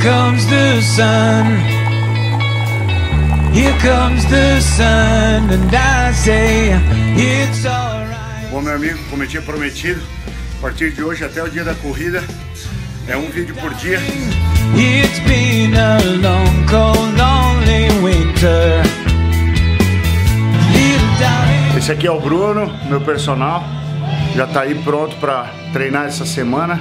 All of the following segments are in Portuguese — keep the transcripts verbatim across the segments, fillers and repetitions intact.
comes the sun, here comes the sun, and I say it's alright. Bom, meu amigo, como eu tinha prometido, a partir de hoje até o dia da corrida é um vídeo por dia. It's been a long, cold, lonely winter. Esse aqui é o Bruno, meu personal, já tá aí pronto para treinar essa semana.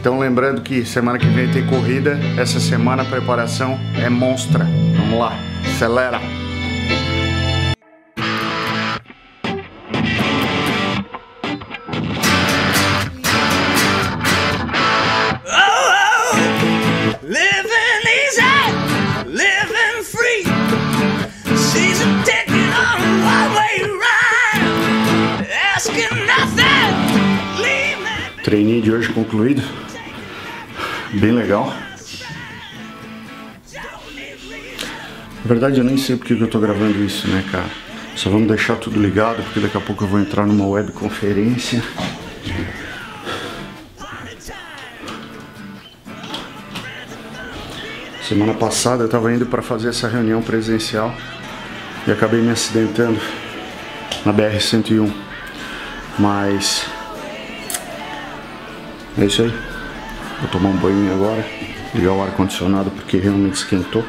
Então lembrando que semana que vem tem corrida, essa semana a preparação é monstra. Vamos lá, acelera! Treininho de hoje concluído, bem legal. Na verdade eu nem sei porque que eu tô gravando isso, né, cara? Só vamos deixar tudo ligado porque daqui a pouco eu vou entrar numa webconferência. Semana passada eu tava indo para fazer essa reunião presencial e acabei me acidentando na B R cento e um, mas é isso aí. Vou tomar um banho agora, ligar o ar-condicionado porque realmente esquentou.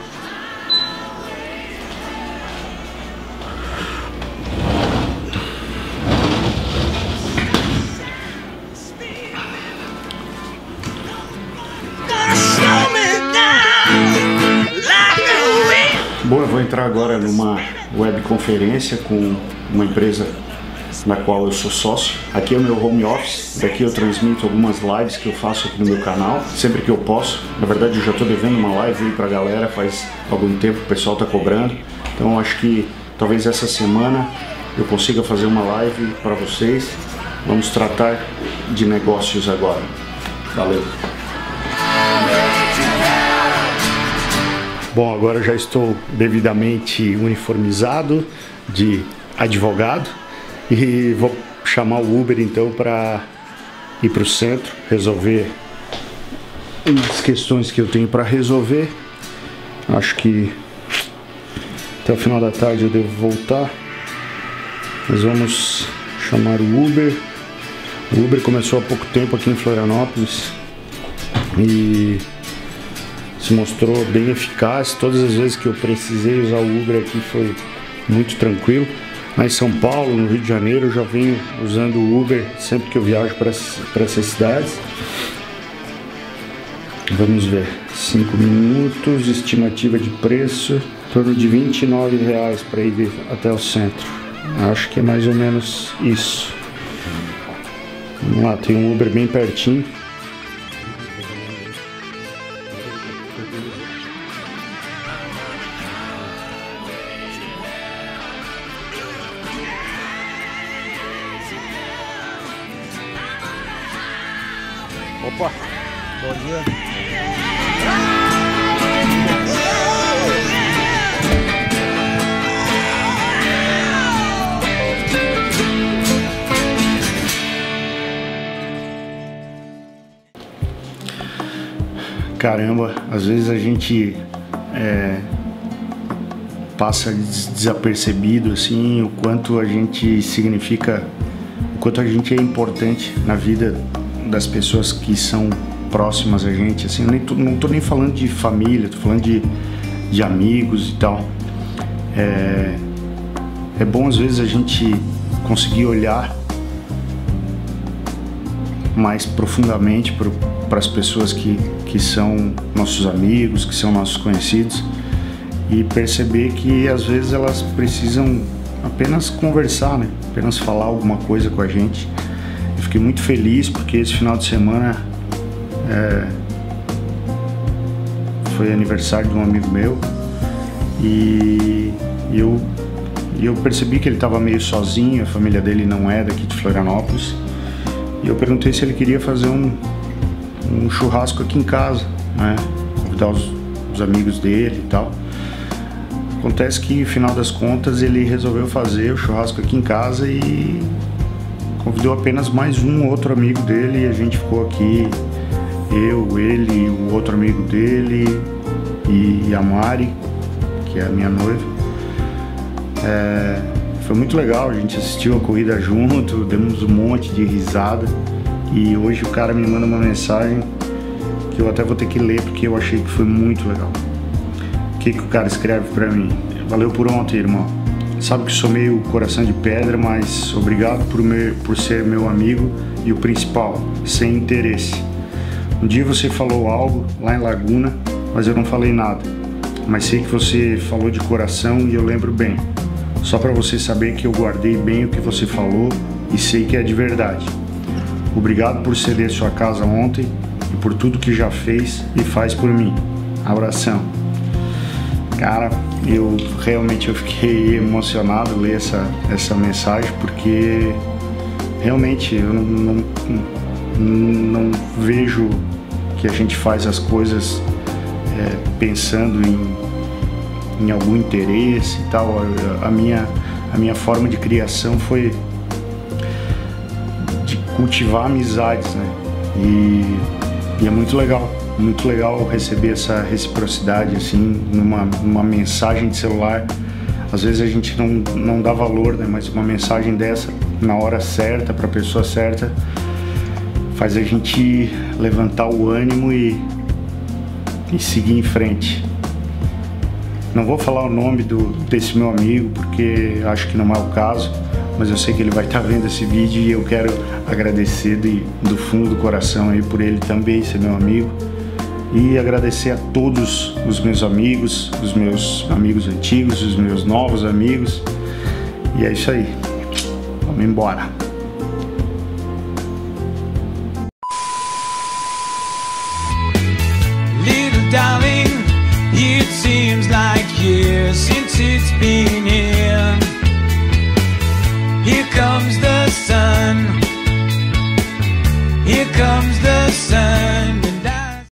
Bom, eu vou entrar agora numa webconferência com uma empresa na qual eu sou sócio. Aqui é o meu home office, daqui eu transmito algumas lives que eu faço aqui no meu canal, sempre que eu posso. Na verdade eu já estou devendo uma live aí para a galera, faz algum tempo o pessoal está cobrando. Então acho que talvez essa semana eu consiga fazer uma live para vocês. Vamos tratar de negócios agora. Valeu! Bom, agora eu já estou devidamente uniformizado de advogado. E vou chamar o Uber então para ir para o centro, resolver as questões que eu tenho para resolver. Acho que até o final da tarde eu devo voltar. Nós vamos chamar o Uber. O Uber começou há pouco tempo aqui em Florianópolis e se mostrou bem eficaz. Todas as vezes que eu precisei usar o Uber aqui foi muito tranquilo. Mas em São Paulo, no Rio de Janeiro, eu já venho usando o Uber sempre que eu viajo para essas cidades. Vamos ver, cinco minutos, estimativa de preço, em torno de vinte e nove reais para ir até o centro. Acho que é mais ou menos isso. Vamos lá, tem um Uber bem pertinho. Opa, bom dia. Caramba, às vezes a gente é, passa desapercebido assim o quanto a gente significa, o quanto a gente é importante na vida das pessoas que são próximas a gente, assim, nem, não tô nem falando de família, tô falando de, de amigos e tal. É, é bom às vezes a gente conseguir olhar mais profundamente para as pessoas que, que são nossos amigos, que são nossos conhecidos e perceber que às vezes elas precisam apenas conversar, né? Apenas falar alguma coisa com a gente. Fiquei muito feliz porque esse final de semana é, foi aniversário de um amigo meu e eu, eu percebi que ele estava meio sozinho, a família dele não é daqui de Florianópolis, e eu perguntei se ele queria fazer um, um churrasco aqui em casa, né? Convidar os, os amigos dele e tal. Acontece que, no final das contas, ele resolveu fazer o churrasco aqui em casa e convidou apenas mais um outro amigo dele e a gente ficou aqui eu, ele, o outro amigo dele e a Mari, que é a minha noiva. É, foi muito legal, a gente assistiu a corrida junto, demos um monte de risada. E hoje o cara me manda uma mensagem que eu até vou ter que ler, porque eu achei que foi muito legal. O que, que o cara escreve pra mim? Valeu por ontem, irmão. Sabe que sou meio coração de pedra, mas obrigado por, meu, por ser meu amigo e o principal, sem interesse. Um dia você falou algo lá em Laguna, mas eu não falei nada. Mas sei que você falou de coração e eu lembro bem. Só pra você saber que eu guardei bem o que você falou e sei que é de verdade. Obrigado por ceder sua casa ontem e por tudo que já fez e faz por mim. Abração. Cara, eu realmente eu fiquei emocionado ler essa, essa mensagem, porque realmente eu não, não, não vejo que a gente faz as coisas é, pensando em, em algum interesse e tal. A minha, a minha forma de criação foi cultivar amizades, né? E, e é muito legal, muito legal receber essa reciprocidade, assim, numa, numa mensagem de celular. Às vezes a gente não, não dá valor, né? Mas uma mensagem dessa, na hora certa, para a pessoa certa, faz a gente levantar o ânimo e, e seguir em frente. Não vou falar o nome do, desse meu amigo, porque acho que não é o caso, mas eu sei que ele vai estar vendo esse vídeo e eu quero agradecer de, do fundo do coração aí por ele também ser meu amigo, e agradecer a todos os meus amigos, os meus amigos antigos, os meus novos amigos. E é isso aí, vamos embora. Little darling, it seems like years since it's been here. Here comes the